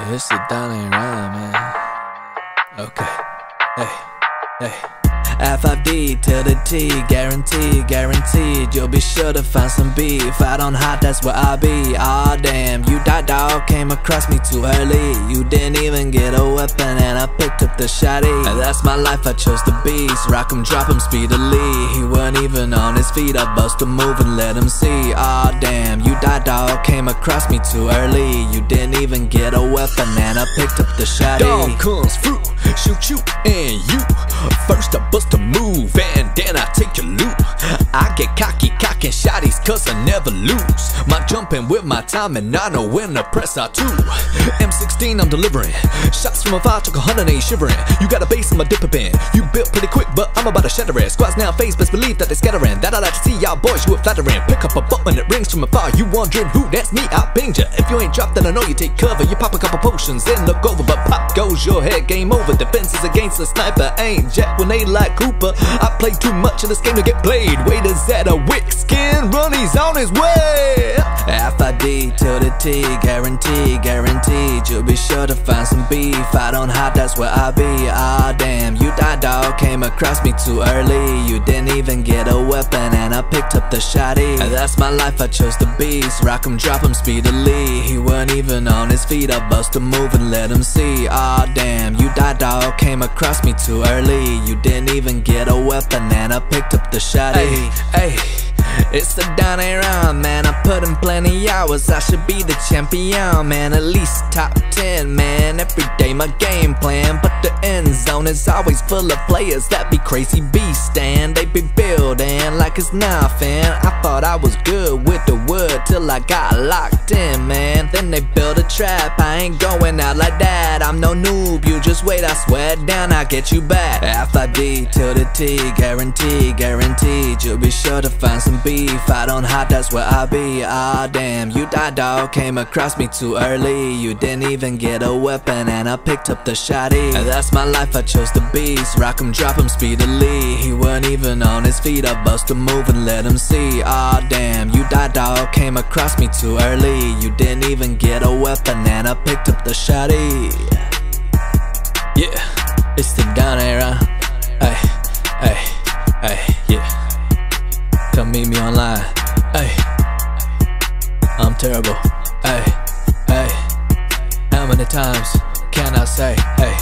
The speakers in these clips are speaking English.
Yeah, it's the Don a Ron, man. Okay. Hey, hey. F5D till the T, guaranteed, you'll be sure to find some beef. Out on hot, that's where I'll be. Aw damn, you that dog came across me too early. You didn't even get a weapon and I picked up the shotty. That's my life, I chose the beast. Rock him, drop him speedily. He wasn't even on his feet, I bust a move and let him see. Aw damn, you that dog came across me too early. You didn't even get a weapon and I picked up the shotty. Dog comes fruit, shoot you and you. First I bust to move and then I take your loot. I get cocky, cocking shotties cause I never lose. My jumping with my time and I know when to press R2. M16 I'm delivering, shots from afar took 100 ain't shivering. You got a base, I'm a dipper bin. You built pretty quick but I'm about to shatter it. Squads now face, best believe that they're scattering. That I like to see y'all boys, you a flattering. Pick up a butt when it rings from afar. You wondering who, that's me, I pinged ya. If you ain't dropped then I know you take cover. You pop a couple potions then look over, but pop goes your head, game over. Defenses against a sniper, ain't jack when they like Cooper. I play too much in this game to get played. Waiters at a wick skin, Ronnie's on his way. F.I.D. till the T, guaranteed, you'll be sure to find some beef. I don't hide, that's where I be. Aw damn, you that dog came across me too early. You didn't even get a weapon and I picked up the shotty. That's my life, I chose the beast. Rock him, drop him speedily. He wasn't even on his feet, I bust a move and let him see. Aw damn, you that dog came across me too early. You didn't even get a weapon and I picked up the shotty. Hey, it's the Don a Ron, man. I put in plenty hours, I should be the champion, man. At least top 10, man. Every day my game plan, but the end zone is always full of players that be crazy beast, and they be building like it's nothing. I thought I was good with the wood till I got locked in, man. Then they build a trap, I ain't going out like that. I'm no noob, you just wait, I swear down, I'll get you back. F.I.D. till the T, guaranteed, you'll be sure to find some beef. I don't hide, that's where I be. Aw damn, you that dog came across me too early. You didn't even get a weapon and I picked up the shotty. That's my life, I chose the beast. Rock him, drop him speedily. He wasn't even on his feet, I bust a move and let him see. Aw damn, you that dog came across me too early. You didn't even get a weapon and I picked up the shotty. Yeah, it's the Don a Ron. Hey, yeah. Come meet me online. Hey, I'm terrible. Hey. How many times can I say hey?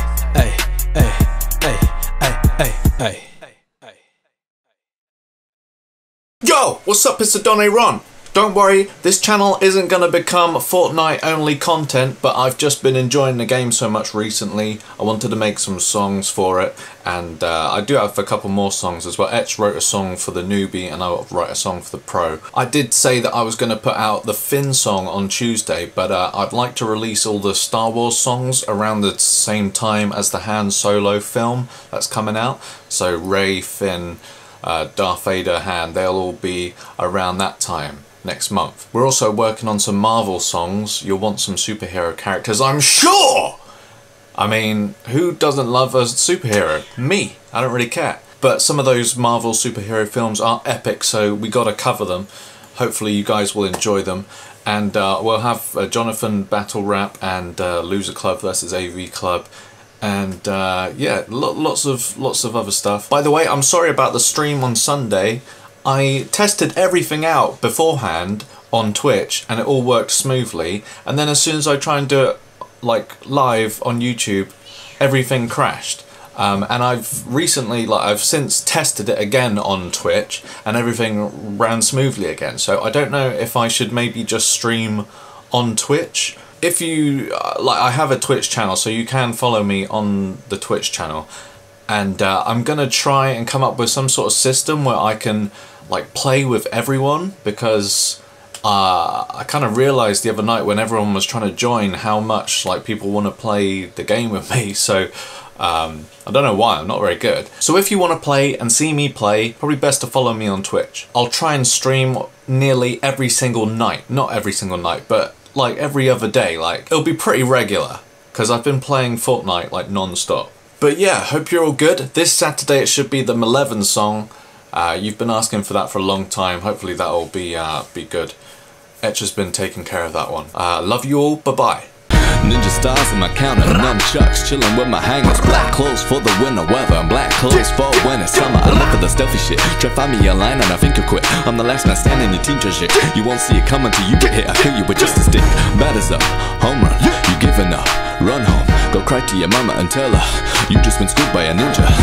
Yo, what's up? It's the Don a Ron. Don't worry, this channel isn't going to become Fortnite only content, but I've just been enjoying the game so much recently, I wanted to make some songs for it, and I do have a couple more songs as well. Etcher wrote a song for the newbie and I'll write a song for the pro. I did say that I was going to put out the Finn song on Tuesday, but I'd like to release all the Star Wars songs around the same time as the Han Solo film that's coming out. So Rey, Finn, Darth Vader, Han, they'll all be around that time. Next month. We're also working on some Marvel songs. You'll want some superhero characters, I'm sure! I mean, who doesn't love a superhero? Me. I don't really care. But some of those Marvel superhero films are epic, so we gotta cover them. Hopefully you guys will enjoy them. And we'll have a Jonathan battle rap and Loser Club versus AV Club. And yeah, lots of other stuff. By the way, I'm sorry about the stream on Sunday. I tested everything out beforehand on Twitch and it all worked smoothly, and then as soon as I try and do it like live on YouTube, everything crashed. And I've recently, I've since tested it again on Twitch and everything ran smoothly again, so I don't know if I should maybe just stream on Twitch. If you, I have a Twitch channel, so you can follow me on the Twitch channel, and I'm gonna try and come up with some sort of system where I can play with everyone, because I kind of realised the other night when everyone was trying to join how much people want to play the game with me, so I don't know why, I'm not very good. So if you want to play and see me play, probably best to follow me on Twitch. I'll try and stream nearly every single night, not every single night, but every other day, it'll be pretty regular, because I've been playing Fortnite non-stop. But yeah, hope you're all good. This Saturday it should be the Malevin song. You've been asking for that for a long time. Hopefully that'll be good. Etcher's been taking care of that one. Love you all. Bye-bye. Ninja stars in my counter, nunchucks, chilling with my hangers. Black clothes for the winter weather, and black clothes for when it's summer. I live for the stealthy shit. Try find me a line and I think you'll quit. I'm the last man standing, your team treasure. You won't see it coming till you get hit. I kill you with just a stick. Batters up, home run, you giving up. Run home, go cry to your mama and tell her you just been scooped by a ninja.